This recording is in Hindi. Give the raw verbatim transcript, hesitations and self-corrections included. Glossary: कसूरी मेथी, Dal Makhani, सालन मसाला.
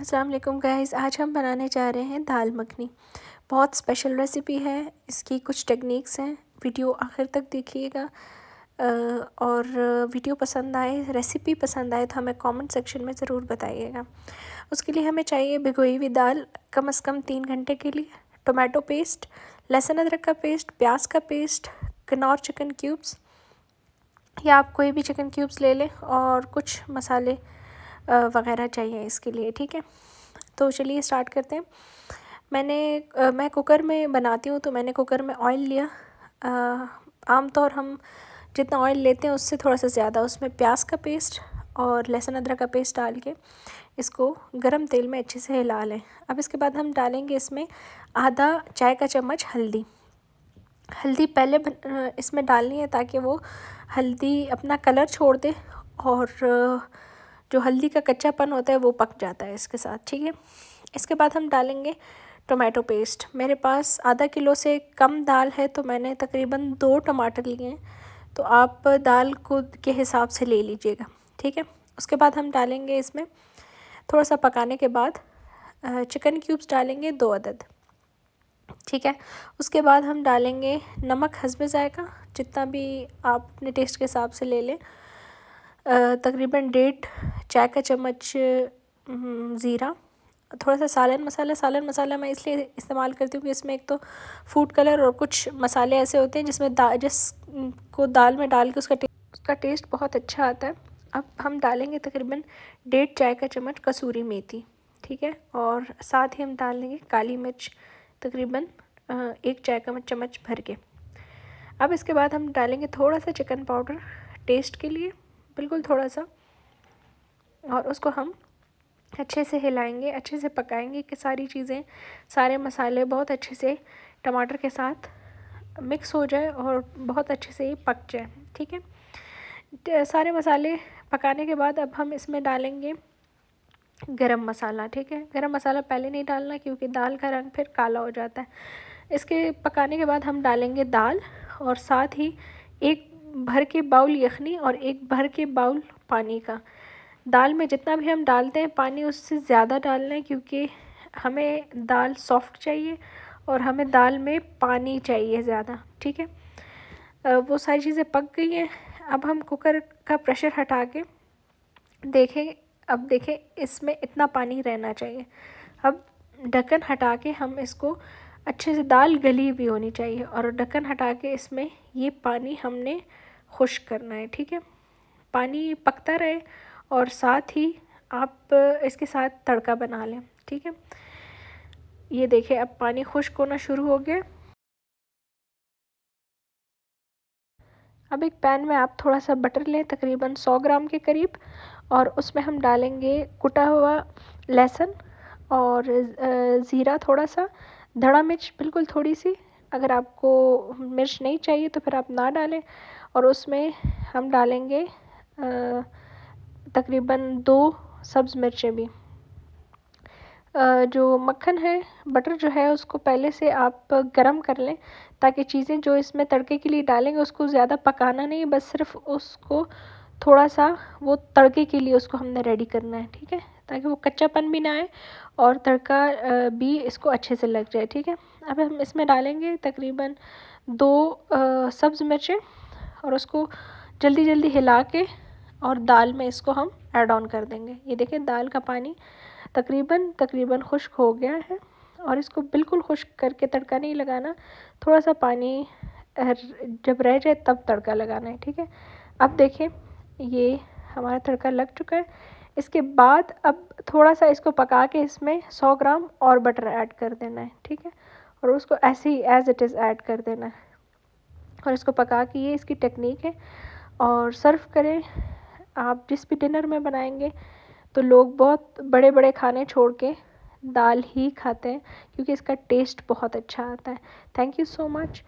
अस्सलाम वालेकुम गाइस, आज हम बनाने जा रहे हैं दाल मखनी। बहुत स्पेशल रेसिपी है, इसकी कुछ टेक्निक्स हैं। वीडियो आखिर तक देखिएगा और वीडियो पसंद आए, रेसिपी पसंद आए तो हमें कमेंट सेक्शन में ज़रूर बताइएगा। उसके लिए हमें चाहिए भिगोई हुई दाल कम अज़ कम तीन घंटे के लिए, टोमेटो पेस्ट, लहसुन अदरक का पेस्ट, प्याज का पेस्ट, किनौर चिकन क्यूब्स या आप कोई भी चिकन क्यूब्स ले लें और कुछ मसाले वगैरह चाहिए इसके लिए। ठीक है, तो चलिए स्टार्ट करते हैं। मैंने आ, मैं कुकर में बनाती हूँ, तो मैंने कुकर में ऑयल लिया। आमतौर हम जितना ऑयल लेते हैं उससे थोड़ा सा ज़्यादा, उसमें प्याज का पेस्ट और लहसुन अदरक का पेस्ट डाल के इसको गरम तेल में अच्छे से हिला लें। अब इसके बाद हम डालेंगे इसमें आधा चाय का चम्मच हल्दी। हल्दी पहले इसमें डालनी है ताकि वो हल्दी अपना कलर छोड़ दे और जो हल्दी का कच्चापन होता है वो पक जाता है इसके साथ। ठीक है, इसके बाद हम डालेंगे टोमेटो पेस्ट। मेरे पास आधा किलो से कम दाल है तो मैंने तकरीबन दो टमाटर लिए हैं, तो आप दाल को के हिसाब से ले लीजिएगा। ठीक है, उसके बाद हम डालेंगे इसमें थोड़ा सा पकाने के बाद चिकन क्यूब्स डालेंगे दो अदद। ठीक है, उसके बाद हम डालेंगे नमक हस्ब जायका, जितना भी आप अपने टेस्ट के हिसाब से ले लें। तकरीबन डेढ़ चाय का चम्मच ज़ीरा, थोड़ा सा सालन मसाला। सालन मसाला मैं इसलिए इस्तेमाल करती हूँ कि इसमें एक तो फूड कलर और कुछ मसाले ऐसे होते हैं जिसमें दा जिस को दाल में डाल के उसका टे, उसका टेस्ट बहुत अच्छा आता है। अब हम डालेंगे तकरीबन डेढ़ चाय का चम्मच कसूरी मेथी। ठीक है, और साथ ही हम डालेंगे काली मिर्च तकरीबन एक चाय का चम्मच भर के। अब इसके बाद हम डालेंगे थोड़ा सा चिकन पाउडर टेस्ट के लिए, बिल्कुल थोड़ा सा, और उसको हम अच्छे से हिलाएंगे, अच्छे से पकाएंगे कि सारी चीज़ें, सारे मसाले बहुत अच्छे से टमाटर के साथ मिक्स हो जाए और बहुत अच्छे से ये पक जाए। ठीक है, सारे मसाले पकाने के बाद अब हम इसमें डालेंगे गरम मसाला। ठीक है, गरम मसाला पहले नहीं डालना क्योंकि दाल का रंग फिर काला हो जाता है। इसके पकाने के बाद हम डालेंगे दाल और साथ ही एक भर के बाउल यखनी और एक भर के बाउल पानी का। दाल में जितना भी हम डालते हैं पानी उससे ज़्यादा डालना है क्योंकि हमें दाल सॉफ्ट चाहिए और हमें दाल में पानी चाहिए ज़्यादा। ठीक है, वो सारी चीज़ें पक गई हैं। अब हम कुकर का प्रेशर हटा के देखें, अब देखें इसमें इतना पानी रहना चाहिए। अब ढक्कन हटा के हम इसको अच्छे से, दाल गली भी होनी चाहिए, और ढक्कन हटा के इसमें ये पानी हमने खुश्क करना है। ठीक है, पानी पकता रहे और साथ ही आप इसके साथ तड़का बना लें। ठीक है, ये देखिए अब पानी खुश्क होना शुरू हो गया। अब एक पैन में आप थोड़ा सा बटर लें, तकरीबन सौ ग्राम के करीब, और उसमें हम डालेंगे कुटा हुआ लहसुन और ज़ीरा, थोड़ा सा धड़ा मिर्च, बिल्कुल थोड़ी सी। अगर आपको मिर्च नहीं चाहिए तो फिर आप ना डालें। और उसमें हम डालेंगे तकरीबन दो सब्ज़ मिर्चें भी। जो मक्खन है, बटर जो है, उसको पहले से आप गरम कर लें ताकि चीज़ें जो इसमें तड़के के लिए डालेंगे उसको ज़्यादा पकाना नहीं, बस सिर्फ उसको थोड़ा सा वो तड़के के लिए उसको हमने रेडी करना है। ठीक है, ताकि वो कच्चापन भी ना आए और तड़का भी इसको अच्छे से लग जाए। ठीक है, अब हम इसमें डालेंगे तकरीबन दो सब्ज़ मिर्चें और उसको जल्दी जल्दी हिला के और दाल में इसको हम ऐड ऑन कर देंगे। ये देखिए दाल का पानी तकरीबन तकरीबन खुश्क हो गया है और इसको बिल्कुल खुश्क करके तड़का नहीं लगाना, थोड़ा सा पानी जब रह जाए तब तड़का लगाना है। ठीक है, अब देखें ये हमारा तड़का लग चुका है। इसके बाद अब थोड़ा सा इसको पका के इसमें सौ ग्राम और बटर ऐड कर देना है। ठीक है, और उसको ऐसे ही एज़ इट इज़ ऐड कर देना है और इसको पका के, ये इसकी टेक्निक है। और सर्व करें, आप जिस भी डिनर में बनाएंगे तो लोग बहुत बड़े बड़े खाने छोड़ के दाल ही खाते हैं क्योंकि इसका टेस्ट बहुत अच्छा आता है। Thank you so much.